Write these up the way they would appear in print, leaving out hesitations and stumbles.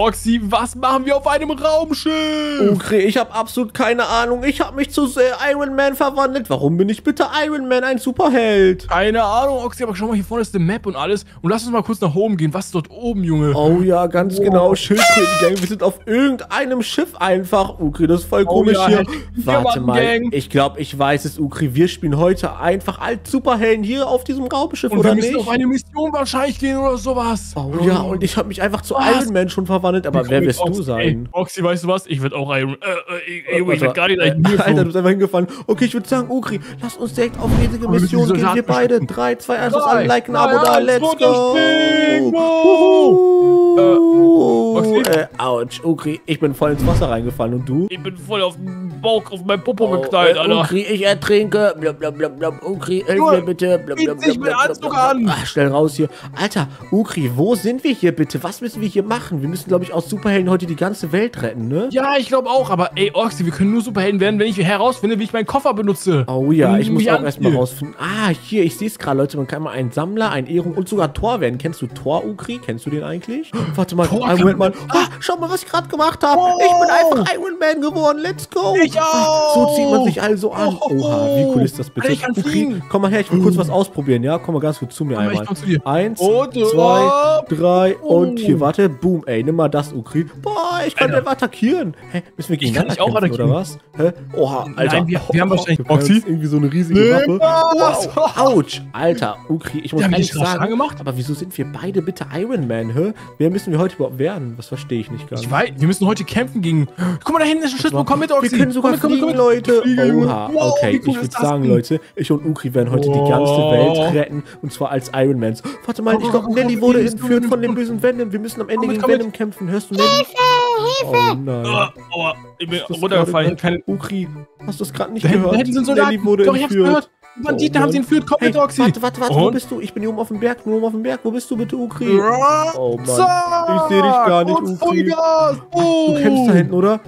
Oxy, was machen wir auf einem Raumschiff? Ukri, ich habe absolut keine Ahnung. Ich habe mich zu Iron Man verwandelt. Warum bin ich bitte Iron Man, ein Superheld? Keine Ahnung, Oxy, aber schau mal, hier vorne ist die Map und alles. Und lass uns mal kurz nach oben gehen. Was ist dort oben, Junge? Oh ja, ganz genau. Schildkröten-Gang. Wir sind auf irgendeinem Schiff einfach. Ukri, das ist voll komisch hier. Warte mal, ich glaube, ich weiß es, Ukri. Wir spielen heute einfach als Superhelden hier auf diesem Raumschiff, oder nicht? Und wir müssen auf eine Mission wahrscheinlich gehen oder sowas. Oh ja, und ich habe mich einfach zu Iron Man schon verwandelt. Aber wer wirst du sein? Oxy, weißt du was? Ich werde auch Iron... ich werde gar nicht... Alter, du bist einfach hingefallen. Okay, ich würde sagen, Ukri, lass uns direkt auf riesige Mission gehen. Wir beide. 3, 2, 1, was an, Like, ein Abo da, let's go! Autsch, Ukri, ich bin voll ins Wasser reingefallen. Und du? Ich bin voll auf den Bauch, auf meinen Popo geknallt, Alter. Ukri, ich ertrinke. Ukri, hilf mir bitte. Ich bin Anzug an. Schnell raus hier. Alter, Ukri, wo sind wir hier bitte? Was müssen wir hier machen? Wir müssen, glaube ich, aus Superhelden heute die ganze Welt retten, ne? Ja, ich glaube auch, aber ey, Oxy, wir können nur Superhelden werden, wenn ich herausfinde, wie ich meinen Koffer benutze. Oh ja, ich muss auch erstmal rausfinden. Ah, hier, ich sehe es gerade, Leute, man kann mal ein Sammler, ein Ehrung und sogar Thor werden. Kennst du Thor, Ukri? Kennst du den eigentlich? Warte mal, Thor, Moment mal. Ah, schau mal, was ich gerade gemacht habe. Oh. Ich bin einfach Iron Man geworden, let's go. Ich auch. So zieht man sich also an. Oha, wie cool ist das bitte? Ich kann fliegen. Komm mal her, ich will kurz was ausprobieren, ja? Komm mal ganz gut zu mir einmal. 1, 2, 3 und hier, warte, boom, ey. Nimm mal das, Ukri. Boah, ich kann einfach attackieren. Hä? Müssen wir gegen dich auch attackieren? Oder was? Hä? Oha, Alter. Nein, wir haben wahrscheinlich Oxy. Irgendwie so eine riesige Waffe. Wow. Autsch. Alter, Ukri, ich muss ehrlich sagen, aber wieso sind wir beide bitte Iron Man, hä? Wer müssen wir heute überhaupt werden? Das verstehe ich nicht ganz. Ich weiß, wir müssen heute kämpfen gegen... Guck mal, da hinten ist ein Schiff. Komm mit, Oxy. Wir können sogar fliegen, Leute. Oha, okay. Ich würde sagen, Leute, ich und Ukri werden heute die ganze Welt retten. Und zwar als Iron Mans. Warte mal, ich glaube, Nelly wurde entführt von dem bösen Venom. Wir müssen am Ende gegen Venom kämpfen, hörst du nicht? Hilfe! Oh nein. Aua, ich bin runtergefallen. Ukri, hast du das gerade nicht gehört? Da hinten sind Soldaten. Doch, ich hab's gehört. Banditen haben sie entführt. Komm mit, Oxy. Warte, wo bist du? Ich bin hier oben auf dem Berg, nur oben auf dem Berg. Wo bist du bitte, Ukri? Oh Mann, ich seh dich gar nicht, Ukri. Du kämpfst da hinten, oder?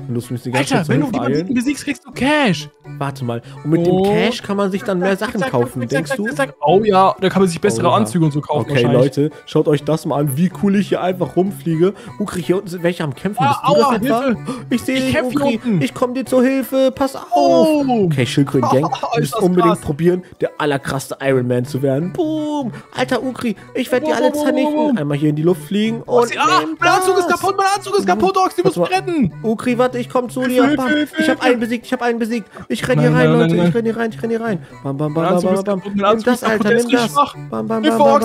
Alter, wenn du die Banditen besiegst, kriegst du Cash. Warte mal, und mit dem Cash kann man sich dann mehr Sachen kaufen, denkst du? Oh ja, da kann man sich bessere Anzüge und so kaufen. Okay, Leute, schaut euch das mal an, wie cool ich hier einfach rumfliege. Ukri, hier unten sind welche am Kämpfen. Aua, Hilfe! Ich sehe dich, Ukri. Ich komme dir zur Hilfe, pass auf. Okay, Schildkröten-Gang, du musst unbedingt probieren, der allerkrasse Iron Man zu werden. Boom! Alter, Ukri, ich werde dir alle zernichten. Einmal hier in die Luft fliegen und... Mein Anzug ist kaputt, Oxy, du musst mich retten. Ukri, warte, ich komme zu dir. Ich habe einen besiegt, Ich renn hier rein, Leute. Ich renn hier rein, Bam, bam, bam, bam, bam. Nimm das, Alter, nimm das. Bam, bam, bam, bam.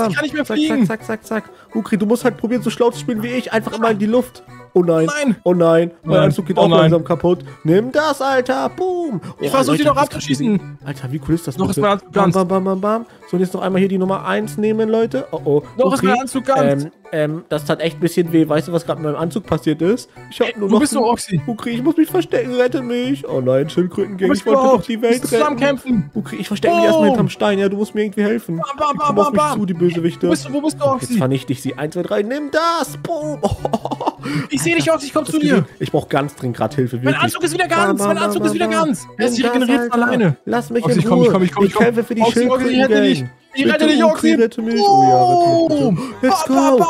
Ich kann nicht mehr fliegen. Zack, zack, zack, zack. Ukri, du musst halt probieren, so schlau zu spielen wie ich. Einfach immer in die Luft. Oh nein. Oh nein. Mein Anzug geht auch langsam kaputt. Nimm das, Alter. Boom. Ich versuche die noch abzuschießen. Alter, wie cool ist das? Noch ist mein Anzug ganz. Bam, bam, bam, bam. So, und jetzt noch einmal hier die Nummer 1 nehmen, Leute. Oh, oh. Noch ist mein Anzug ganz. Das tat echt ein bisschen weh. Weißt du, was gerade mit meinem Anzug passiert ist? Ich hab nur noch... Du bist so Oxy. Ukri, ich muss mich verstecken. Rette mich. Oh nein, Schildkröten-Gang. Ich wollte doch die Welt retten. Ukri, ich verstecke mich erstmal hinterm Stein. Ja, du musst mir irgendwie helfen. Bam, bam, bam, bam. Zu, die Bösewichte. Wo bist du, Oxy? Jetzt vernichte ich sie. 1, 2, 3. Nimm das. Boom. Ich sehe dich, Oxy. Ich komme zu dir. Ich brauche ganz dringend gerade Hilfe. Wirklich. Mein Anzug ist wieder ganz. Ich regeneriere es alleine. Lass mich in Ruhe. Ich kämpfe für die Schildkröten-Gang. Ich rette dich, Oxy! Rette mich! Oh ja, bitte, bitte. Let's go!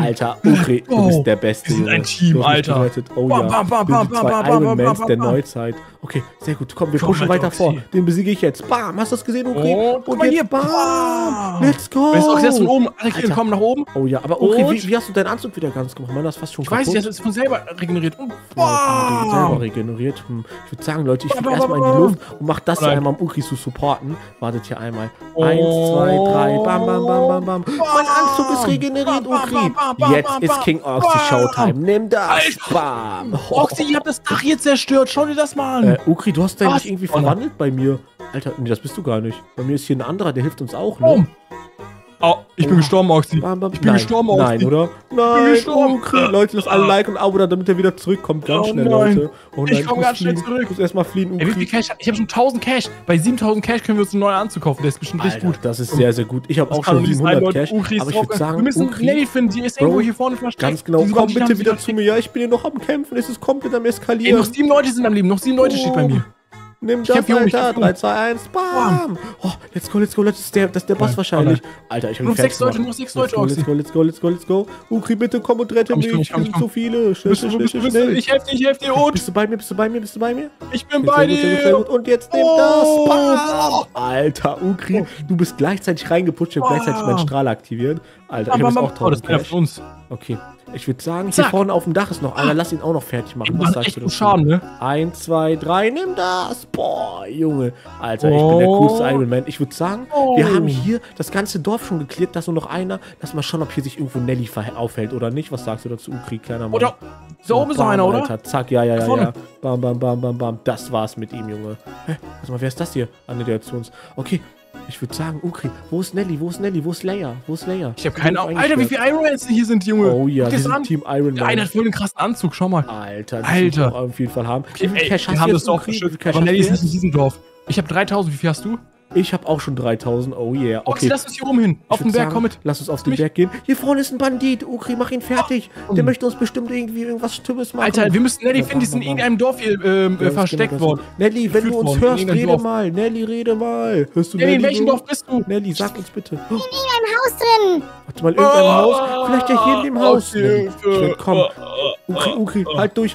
Alter, Ukri, du bist der Beste. Wir sind ein Team, Alter. Oh ja, wir sind zwei Iron Mans der Neuzeit. Okay, sehr gut. Komm, wir pushen weiter vor. Den besiege ich jetzt. Bam, hast du das gesehen, Ukri? Und hier, bam! Let's go! Weißt du, Oxy, jetzt von oben. Alle kommen nach oben. Oh ja, aber Ukri, wie hast du deinen Anzug wieder ganz gemacht? Mann, das ist fast schon kaputt. Ich weiß, das ist von selber regeneriert. Selber regeneriert. Ich würde sagen, Leute, ich fliege erstmal in die Luft und mach das einmal, um Ukri zu supporten. Wartet hier einmal. 1, 2, 3, bam, bam, bam, bam, bam. Mein Anzug ist regeneriert, Ukri. Jetzt ist King Oxy Showtime. Nimm das. Bam. Oxy, ihr habt das Dach hier zerstört. Schau dir das mal an. Ukri, du hast dich nicht irgendwie verwandelt bei mir. Alter, nee, das bist du gar nicht. Bei mir ist hier ein anderer, der hilft uns auch, ne? Oh, ich bin gestorben, Oxy. Ich bin gestorben, Oxy. Nein, oder? Nein, Ukri. Leute, lasst alle Like und Abo da, damit er wieder zurückkommt. Ganz schnell, Leute. Ich komme ganz schnell zurück. Ich muss erstmal fliehen, Ukri. Wie viel Cash? Ich habe schon 1000 Cash. Bei 7000 Cash können wir uns einen neuen Anzug kaufen. Der ist bestimmt richtig gut. Das ist sehr, sehr gut. Ich habe auch schon 700 Cash. Aber ich würde sagen, wir müssen Nelly finden. Die ist irgendwo hier vorne versteckt. Ganz genau. Komm bitte wieder zu mir. Ja, ich bin hier noch am Kämpfen. Es ist komplett am Eskalieren. Noch 7 Leute sind am Leben. Noch 7 Leute steht bei mir. Nimm das, Alter. 3, 2, 1, bam. Oh, let's go, das ist der Boss wahrscheinlich. Alter, ich hab nur 6 Leute, nur 6 Leute, Oxy. Let's go. Ukri, bitte komm und rette mich. Ich bin zu viele. Schnell. Ich helf dir, Ot. Bist du bei mir? Ich bin bei dir. Und jetzt nimm das. Bam. Alter, Ukri, du bist gleichzeitig reingeputscht. Ich hab gleichzeitig meinen Strahl aktiviert. Alter, ich hab jetzt auch drauf. Das ist uns. Okay. Ich würde sagen, hier vorne auf dem Dach ist noch einer. Lass ihn auch noch fertig machen. Was sagst du dazu? Schaden, ne? 1, 2, 3, nimm das. Boah, Junge. Alter, ich bin der coolste Iron Man. Ich würde sagen, wir haben hier das ganze Dorf schon geklärt. Da ist nur noch einer. Lass mal schauen, ob hier sich irgendwo Nelly aufhält oder nicht. Was sagst du dazu, Ukri, kleiner Mann? Oder so oben ist noch einer, oder? Alter, zack, ja. Bam. Das war's mit ihm, Junge. Hä? Warte mal, wer ist das hier? Anne, der zu uns. Okay. Ich würde sagen, Ukri, wo ist Nelly, wo ist Leia? Ich habe keine Ahnung. Alter, wie viele Ironmans hier sind, Junge. Oh ja, das ist Team Iron Man. Der eine hat voll den krassen Anzug, schau mal. Alter. Auf jeden Fall haben. Okay, ey, wir haben das Dorf geschützt. Aber Nelly ist nicht in diesem Dorf. Ich habe 3000, wie viel hast du? Ich habe auch schon 3000, oh yeah. Okay, Oxy, lass uns hier oben hin. Auf den Berg, komm mit. Lass uns auf den Berg gehen. Hier vorne ist ein Bandit. Ukri, mach ihn fertig. Der möchte uns bestimmt irgendwas Stimmes machen. Alter, wir müssen Nelly finden, die ist in irgendeinem Dorf hier versteckt worden. Nelly, wenn du uns hörst, rede mal. Nelly, rede mal. Hörst du Nelly? Nelly, in welchem Dorf bist du? Nelly, sag uns bitte. Ich bin in irgendeinem Haus drin. Warte mal, irgendein Haus? Vielleicht ja hier in dem Haus. Komm. Ukri, halt durch.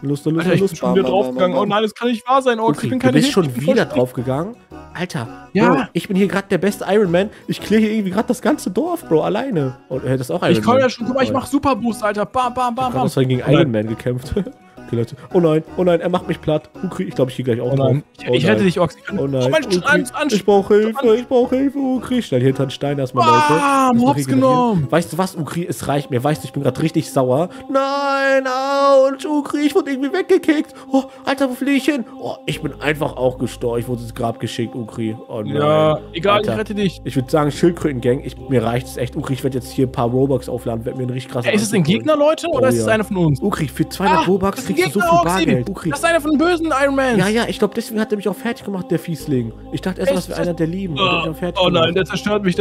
Los. Ich bin schon wieder draufgegangen. Oh nein, das kann nicht wahr sein, Ukri. Du bist schon wieder draufgegangen? Alter, Bro, ich bin hier gerade der beste Iron Man. Ich kläre hier irgendwie gerade das ganze Dorf, Bro, alleine. Und das ist auch Iron Man. Ich komme ja schon, guck mal, ich mach Super Boost, Alter. Bam. Ich hab gegen Iron Man gekämpft. Okay, Leute. Oh nein, er macht mich platt. Ukri, ich glaube, ich gehe gleich auch drauf. Ich rette dich, Oxy. Oh nein, ich brauche Hilfe, Ukri. Schnell hinter den Stein erstmal, Leute. Mobs genommen. Weißt du was, Ukri, es reicht mir. Weißt du, ich bin gerade richtig sauer. Nein, ouch, Ukri, ich wurde irgendwie weggekickt. Oh, Alter, wo fliege ich hin? Oh, ich bin einfach auch gestorben. Ich wurde ins Grab geschickt, Ukri. Oh nein. Ja, egal, Alter, ich rette dich. Ich würde sagen, Schildkröten-Gang, mir reicht es echt. Ukri, ich werde jetzt hier ein paar Robux aufladen. Werd mir einen richtig krassen. Ist es ein Gegner, Leute, oder ist es einer von uns? Ukri, für 200 Robux kriegst du so viel Bargeld. Ukri. Das ist einer von den bösen Iron Man. Ja, ich glaube, deswegen hat er mich auch fertig gemacht, der Fiesling. Ich dachte erst, das wäre einer der Lieben. Oh nein, der zerstört mich,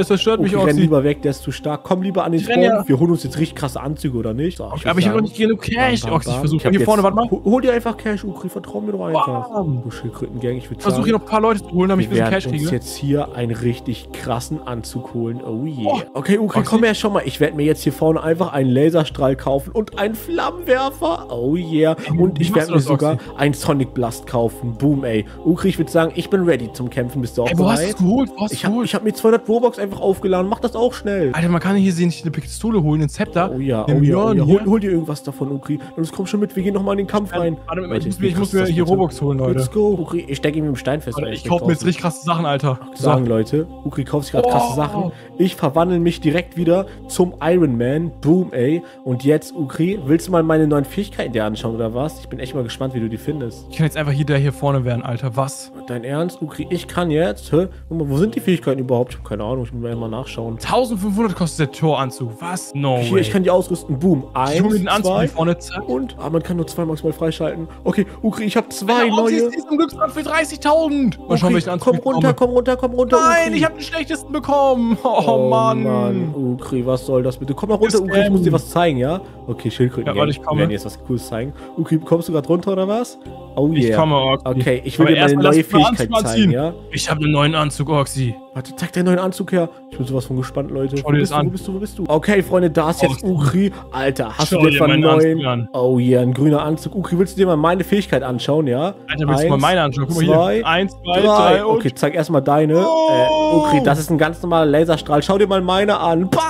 auch. Renn lieber weg, der ist zu stark. Komm lieber an den Thron. Ja. Wir holen uns jetzt richtig krasse Anzüge, oder nicht? So, aber ich habe noch nicht genug Cash, Oxy. Ich versuche hier vorne, warte mal. Hol dir einfach Cash, Ukri, vertrau mir doch einfach. Du Schildkröten-Gang, ich versuche hier noch ein paar Leute zu holen, damit ich ein bisschen Cash kriege. Ich werde jetzt hier einen richtig krassen Anzug holen. Oh yeah. Okay, Ukri, komm her, schau mal. Ich werde mir jetzt hier vorne einfach einen Laserstrahl kaufen und einen Flammenwerfer. Oh yeah. Und ich werde mir sogar einen Sonic Blast kaufen. Boom, ey. Ukri, ich würde sagen, ich bin ready zum Kämpfen. Bist du auch bereit? Wo hast du es geholt? Ich hab mir 200 Robux einfach aufgeladen. Mach das auch schnell. Alter, man kann hier nicht eine Pistole holen, einen Zepter. Oh ja. Hol dir irgendwas davon, Ukri. Los, komm schon mit. Wir gehen nochmal in den Kampf rein. Warte, ich muss mir hier Robux holen, Leute. Let's go. Ukri, ich stecke ihm im Stein fest. Alter, ich kaufe mir jetzt richtig krasse Sachen, Alter. Sagen, Leute. Ukri kauft sich gerade krasse Sachen. Ich verwandle mich direkt wieder zum Iron Man. Boom, ey. Und jetzt, Ukri, willst du mal meine neuen Fähigkeiten dir anschauen, oder was? Ich bin echt mal gespannt, wie du die findest. Ich kann jetzt einfach hier vorne werden, Alter. Was? Dein Ernst, Ukri? Ich kann jetzt? Hä? Wo sind die Fähigkeiten überhaupt? Ich hab keine Ahnung. Ich muss mir mal nachschauen. 1500 kostet der Thor-Anzug. Was? No way. Hier, ich kann die ausrüsten. Boom. 1, ich hol den Anzug 2 vorne, zack. Und? Ah, man kann nur 2 maximal freischalten. Okay, Ukri, ich habe 2 neue. Ist im Glücksrad für 30.000. Mal schauen, welchen Anzug ich bekomme. Komm runter, Nein, Ukri, ich habe den schlechtesten bekommen. Oh Mann. Ukri, was soll das bitte? Komm mal runter, Ukri. Ich muss dir was zeigen, ja? Okay, Schildkröten. Ja, ich komme. Wenn ihr jetzt was Cooles zeigen. Ukri, kommst du gerade runter oder was? Oh yeah. Ich komme, Oxy. Okay, ich will dir meine neue Fähigkeit zeigen, ja? Ich habe einen neuen Anzug, Oxy. Warte, zeig deinen neuen Anzug her. Ich bin sowas von gespannt, Leute. Schau dir das an. Wo bist du? Okay, Freunde, da ist jetzt Ukri. Alter, hast du dir von neuen? Oh yeah, ein grüner Anzug. Ukri, willst du dir mal meine Fähigkeit anschauen, ja? Alter, willst du mal meine anschauen? Guck mal hier. 1, 2, 3 und... Okay, zeig erstmal deine. Ukri, das ist ein ganz normaler Laserstrahl. Schau dir mal meine an. Bam!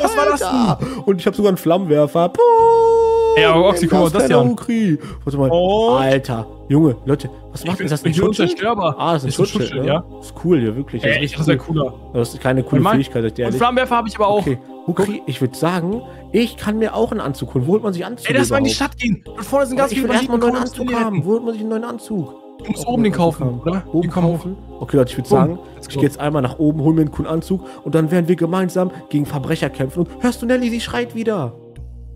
Was war das denn? Und ich habe sogar einen Flammenwerfer. Ja, Oxy, guck mal, das ist ja Ukri. Warte mal. Alter. Junge, Leute, was macht denn das? Ich bin unzerstörbar. Ah, das ist ein Schutzschild, ja? Das ist cool hier, wirklich. Ey, ich das ist ja cooler. Das ist keine coole Fähigkeit, sag ich dir ehrlich. Und Flammenwerfer habe ich aber auch. Okay, Ukri, ich würde sagen, ich kann mir auch einen Anzug holen. Wo holt man sich Anzug? Ey, lass mal in die Stadt gehen. Dort vorne sind ganz viele Banditen. Ich will erstmal einen neuen Anzug haben. Wo holt man sich einen neuen Anzug? Du musst oben den kaufen, oder? Oben kaufen. Okay, Leute, ich würde sagen, ich gehe jetzt einmal nach oben, hol mir einen coolen Anzug und dann werden wir gemeinsam gegen Verbrecher kämpfen. Und hörst du, Nelly, sie schreit wieder.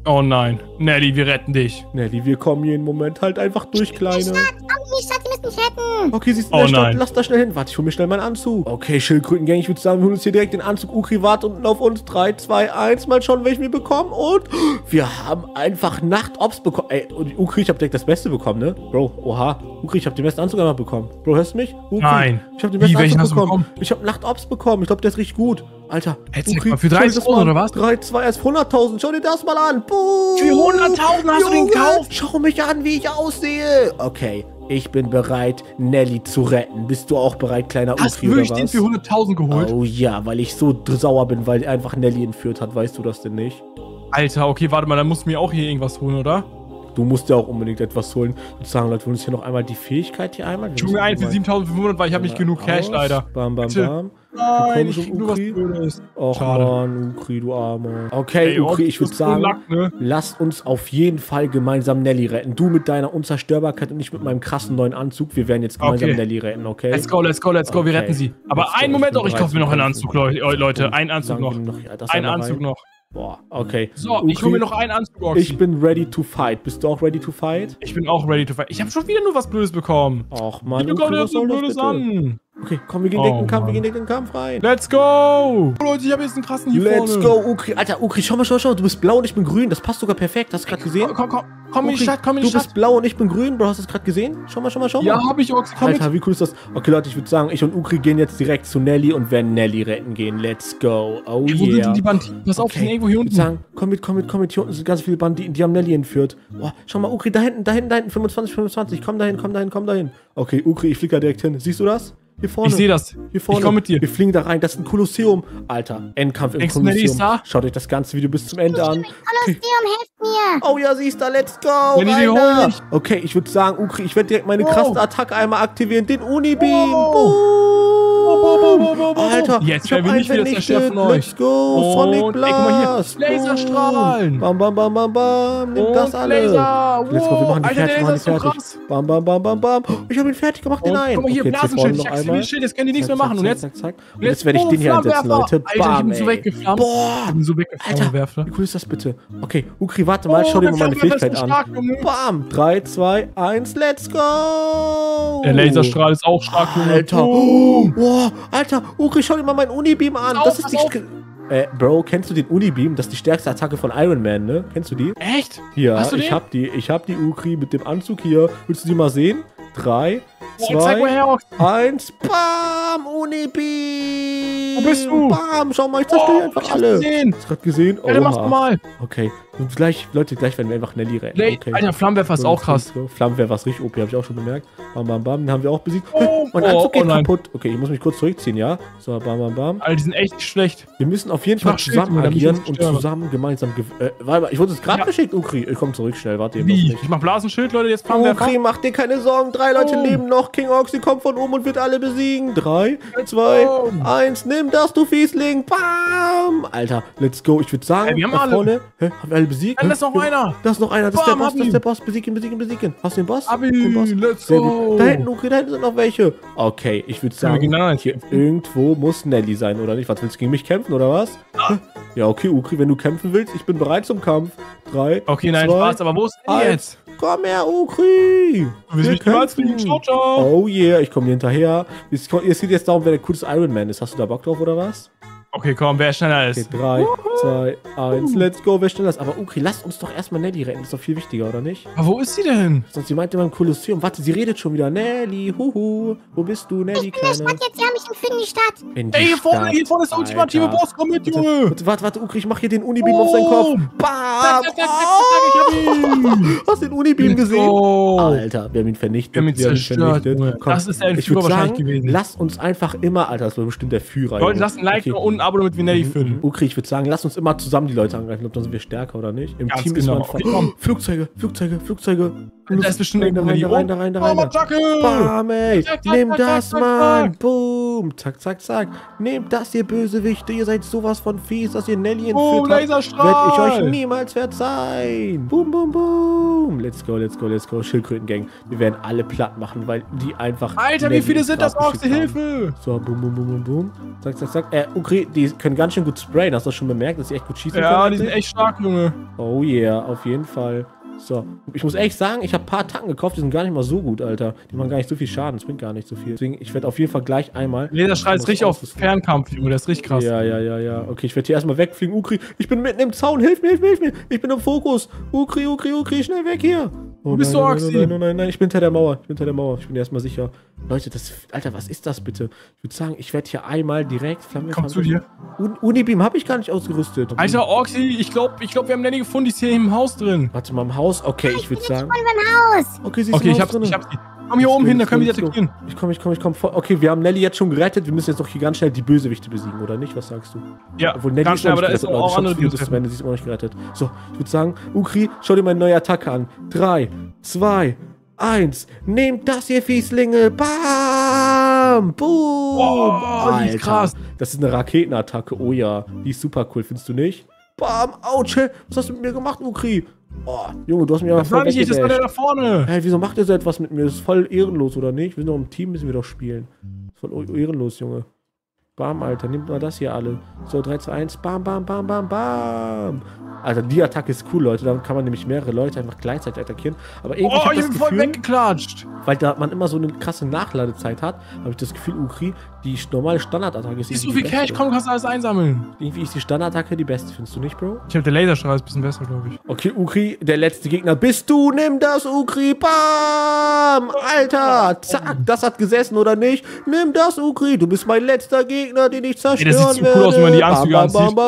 Oh nein, Nelly, wir retten dich. Nelly, wir kommen jeden Moment. Halt einfach durch, Kleine. Ich sag, ihr müsst musst mich retten. Okay, siehst du, oh nein. Lass da schnell hin. Warte, ich hol mir schnell meinen Anzug. Okay, Schildkrötengang, ich würde sagen, wir holen uns hier direkt den Anzug. Ukri, wart unten auf uns. 3, 2, 1. Mal schauen, welchen wir bekommen. Und wir haben einfach Nachtops bekommen. Ey, und Ukri, ich habe direkt das Beste bekommen, ne? Bro, oha. Ukri, ich habe den besten Anzug einmal bekommen. Bro, hörst du mich? Ukri, nein. Ich habe den besten Anzug bekommen. Ich habe Nachtops bekommen. Ich glaube, der ist richtig gut. Alter, Ukri, mal für 30.000 oder was? 3, 2, 1, 100.000. Schau dir das mal an. Boom. Für 100.000 hast du den gekauft. Schau mich an, wie ich aussehe. Okay, ich bin bereit, Nelly zu retten. Bist du auch bereit, kleiner Ukri, oder was? Hast du wirklich den für 100.000 geholt? Oh ja, weil ich so sauer bin, weil einfach Nelly entführt hat. Weißt du das denn nicht? Alter, okay, warte mal, dann musst du mir auch hier irgendwas holen, oder? Du musst ja auch unbedingt etwas holen. Sozusagen, Leute, wir uns hier noch einmal die Fähigkeit hier einmal. Ich hole mir einen für 7.500, weil ich habe nicht genug Cash, leider. Bam, bam, bam. Nein, ich krieg nur was Blödes. Och man, Ukri, du Arme. Okay, Ukri, ich würde sagen, lasst uns auf jeden Fall gemeinsam Nelly retten. Du mit deiner Unzerstörbarkeit und ich mit meinem krassen neuen Anzug. Wir werden jetzt gemeinsam Nelly retten, okay? Let's go, let's go, let's go. Wir retten sie. Aber einen Moment noch, ich kaufe mir noch einen Anzug, Leute. Einen Anzug noch. Einen Anzug noch. Boah, okay. So, Ukri, ich hole mir noch einen Anzug, Oxy. Ich bin ready to fight. Bist du auch ready to fight? Ich bin auch ready to fight. Ich habe schon wieder nur was Blödes bekommen. Och, Mann. Ich bekomme jetzt nur Blödes an. Okay, komm, wir gehen direkt in den Kampf, wir gehen direkt in den Kampf rein. Let's go! Oh, Leute, ich habe jetzt einen krassen hier vorne. Let's go, Ukri. Alter, Ukri, schau mal, schau, schau. Du bist blau und ich bin grün. Das passt sogar perfekt. Hast du gerade gesehen? Komm, komm, komm in die Stadt, komm in die Stadt. Du bist blau und ich bin grün, Bro. Hast du das gerade gesehen? Schau mal, schau mal, schau mal. Ja, hab ich, Oxy. Alter, wie cool ist das? Okay, Leute, ich würde sagen, ich und Ukri gehen jetzt direkt zu Nelly und werden Nelly retten gehen. Let's go. Oh yeah. Wo sind die Banditen? Pass auf, die sind irgendwo hier unten. Ich würde sagen, komm mit, komm mit, komm mit. Hier unten sind ganz viele Banditen, die haben Nelly entführt. Boah, schau mal, Ukri, da hinten, da hinten, da hinten. 25, 25. Komm dahin, komm dahin, komm dahin. Okay, Ukri, ich fliege da direkt hin. Siehst du das? Hier vorne. Ich sehe das. Hier vorne. Ich komm mit dir. Wir fliegen da rein. Das ist ein Kolosseum. Alter, Endkampf im Kolosseum. Schaut euch das ganze Video bis zum Ende an. Kolosseum, helft mir. Oh ja, sie ist da. Let's go. Okay, ich würde sagen, Ukri, ich werde direkt meine krasse Attacke einmal aktivieren. Den Unibeam. Boom. Alter, jetzt werden wir nicht wieder zerstört. Let's go. Sonic Blast. Laserstrahlen. Bam, bam, bam, bam, bam. Nimm das alles. Let's go. Wir machen die fertig. Bam, bam, bam, bam, bam. Ich habe ihn fertig gemacht. Den einen. Guck mal hier, Blasenschild. Ich aktiviere den Schild. Jetzt können die nichts mehr machen. Und jetzt werde ich den hier einsetzen, Leute. Bam, ey. Boah. Ich bin so weggeflammt. Alter, wie cool ist das bitte? Okay, Ukri, warte mal. Schau dir mal meine Fähigkeit an. Bam. 3, 2, 1. Let's go. Der Laserstrahl ist auch stark. Alter. Boah, Alter, Ukri, schau dir mal meinen Unibeam an. Das ist die... Bro, kennst du den Unibeam? Das ist die stärkste Attacke von Iron Man, ne? Kennst du die? Echt? Ja, ich hab die, Ukri, mit dem Anzug hier. Willst du die mal sehen? 3, 2, 1, bam, Unibeam. Wo bist du? Bam, schau mal, ich zerstöre einfach alle. Hast du gerade gesehen? Oh, ja, mach's mal. Okay, und gleich, Leute, gleich werden wir einfach Nelly retten. Okay. Alter, Flammenwerfer ist auch krass. Flammenwerfer ist richtig OP, habe ich auch schon bemerkt. Bam, bam, bam, den haben wir auch besiegt. Mein Anzug geht kaputt. Okay, ich muss mich kurz zurückziehen, ja? So, bam, bam, bam. Alter, die sind echt schlecht. Wir müssen auf jeden Fall zusammen agieren und zusammen gemeinsam... warte mal, ich wurde es gerade geschickt, Ukri. Ich komm zurück, schnell, warte. Wie? Ich mach Blasenschild, Leute, jetzt Flammenwerfer. Ukri, mach dir keine Sorgen, 3 Leute leben noch. King Oxy kommt von oben und wird alle besiegen. 3, 2, 1, nimm das, du Fiesling. Bam! Alter, let's go. Ich würde sagen, wir haben alle. Hä? Haben wir alle besiegt? Dann ist noch einer. Das ist noch einer. Das ist der Boss, das ist der Boss. Besiegen, besiegen, besiegen. Hast du den Boss? Let's go. Da hinten, okay, da hinten sind noch welche. Okay, ich würde sagen, hier irgendwo muss Nelly sein, oder nicht? Was, willst du gegen mich kämpfen, oder was? Ja, okay, Ukri, wenn du kämpfen willst, ich bin bereit zum Kampf. 3, okay, nein, Spaß, aber wo ist Nelly jetzt? Komm her, Ukri! Wir kämpfen. Ciao, ciao. Oh yeah, ich komme dir hinterher. Es geht jetzt darum, wer der coolste Iron Man ist. Hast du da Bock drauf, oder was? Okay, komm, wer schneller ist. Okay, 3, 2, 1, let's go, wer schneller ist. Aber Ukri, lasst uns doch erstmal Nelly retten. Ist doch viel wichtiger, oder nicht? Aber wo ist sie denn? Sonst, sie meinte mal im Kolosseum. Warte, sie redet schon wieder. Nelly, huhu. Wo bist du, Nelly? Ich bin in der Stadt jetzt, ja, mich empfinden die Stadt. Ey, hier vorne ist der ultimative Boss. Komm mit, Junge. Warte, warte, Ukri, ich mach hier den Unibeam auf seinen Kopf. Bam! Hast du den Unibeam gesehen? Alter, wir haben ihn vernichtet. Wir haben ihn zerstört. Das ist ein Führer wahrscheinlich gewesen. Lasst uns einfach immer, Alter, das war bestimmt der Führer. Leute, lasst ein Like nach unten. Abo, damit wir Nelly füllen. Okay, ich würde sagen, lass uns immer zusammen die Leute angreifen, ob dann sind wir stärker oder nicht. Im Team ist man Flugzeuge, Flugzeuge, Flugzeuge. Da ist bestimmt rein, da rein, da rein, da rein, da rein. Bam, ey. Nimm das, Mann. Boom. Zack, zack, zack. Nehmt das, ihr Bösewichte. Ihr seid sowas von fies, dass ihr Nelly entführt habt. Oh, Laserstrahl. Werd ich euch niemals verzeihen. Boom, boom, boom. Let's go, let's go, let's go. Schildkrötengang. Wir werden alle platt machen, weil die einfach... Alter, wie viele sind das? Oxy, Hilfe. So, boom, boom, boom, boom, boom. Zack, zack, zack. Okay, die können ganz schön gut sprayen. Hast du das schon bemerkt, dass sie echt gut schießen können? Ja, die sind echt stark, Junge. Oh yeah, auf jeden Fall. So, ich muss ehrlich sagen, ich habe ein paar Tacken gekauft, die sind gar nicht mal so gut, Alter. Die machen gar nicht so viel Schaden, das bringt gar nicht so viel. Deswegen, ich werde auf jeden Fall gleich einmal... Laserstrahl ist richtig auf Fernkampf, Junge, das ist richtig krass. Ja. Okay, ich werde hier erstmal wegfliegen. Ukri, ich bin mitten im Zaun, hilf mir. Ich bin im Fokus. Ukri, schnell weg hier. Oh, bist du Oxy? Nein, ich bin hinter der Mauer. Ich bin erstmal sicher. Leute, das... Alter, was ist das bitte? Ich würde sagen, ich werde hier einmal direkt... Komm zu dir. Unibeam habe ich gar nicht ausgerüstet. Alter, Oxy, ich glaube, wir haben Nelly gefunden, die ist hier im Haus drin. Warte mal, im Haus? Okay, ich würde sagen... Okay, sie ist im Haus drin. Ich hab's. Komm hier oben hin, da können wir die attackieren. Ich komm. Okay, wir haben Nelly jetzt schon gerettet. Wir müssen jetzt noch hier ganz schnell die Bösewichte besiegen, oder nicht? Was sagst du? Ja, obwohl Nelly ist auch andere, die ist immer noch nicht gerettet. So, ich würde sagen, Ukri, schau dir meine neue Attacke an. 3, 2, 1. Nehmt das, ihr Fieslinge. Bam! Boom! Oh, die ist krass. Das ist eine Raketenattacke. Oh ja, die ist super cool, findest du nicht? Bam! Autsch! Was hast du mit mir gemacht, Ukri? Oh, Junge, du hast mich aber voll weggedasht. Das war der da vorne. Hey, wieso macht ihr so etwas mit mir? Das ist voll ehrenlos, oder nicht? Wir sind doch im Team, müssen wir doch spielen. Das ist voll ehrenlos, Junge. Bam, Alter, nimmt mal das hier alle. So, 3, 2, 1, bam, bam, bam, bam, bam. Alter, die Attacke ist cool, Leute. Dann kann man nämlich mehrere Leute einfach gleichzeitig attackieren. Aber irgendwie ich bin voll weggeklatscht. Weil da man immer so eine krasse Nachladezeit hat, habe ich das Gefühl, Ukri, die normale Standardattacke ist so viel Cash, komm, kannst du alles einsammeln. Irgendwie ist die Standardattacke die beste, findest du nicht, Bro? Ich habe der Laserstrahl ist ein bisschen besser, glaube ich. Okay, Ukri, der letzte Gegner bist du, nimm das, Ukri, bam! Alter, zack, das hat gesessen, oder nicht? Nimm das, Ukri, du bist mein letzter Gegner, den ich zerstören werde. Das sieht zu cool aus, wenn man die Anzüge anzieht.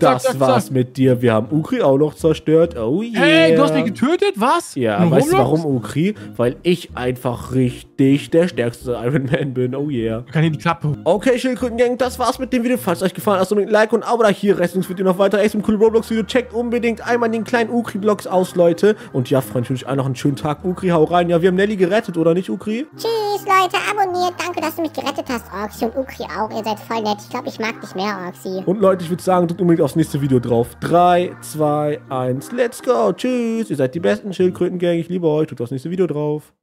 Das war's mit dir, wir haben Ukri auch noch zerstört, oh yeah. Hey, du hast mich getötet, was? Ja, weißt du warum, Ukri? Weil ich einfach richtig der stärkste Iron Man bin, oh yeah. Ich kann hier die Klappe. Okay, Schildkröten-Gang, das war's mit dem Video. Falls es euch gefallen hat, unbedingt ein Like und ein Abo da hier. Restens wird ihr noch weiter echt im coolen Roblox-Video. Checkt unbedingt einmal den kleinen Ukri-Blogs aus, Leute. Und ja, Freunde, ich wünsche euch allen noch einen schönen Tag. Ukri, hau rein. Ja, wir haben Nelly gerettet, oder nicht, Ukri? Tschüss, Leute, abonniert. Danke, dass du mich gerettet hast, Oxy. Und Ukri auch. Ihr seid voll nett. Ich glaube, ich mag dich mehr, Oxy. Und Leute, ich würde sagen, drückt unbedingt aufs nächste Video drauf. 3, 2, 1, let's go. Tschüss. Ihr seid die besten Schildkröten-Gang. Ich liebe euch. Drückt aufs nächste Video drauf.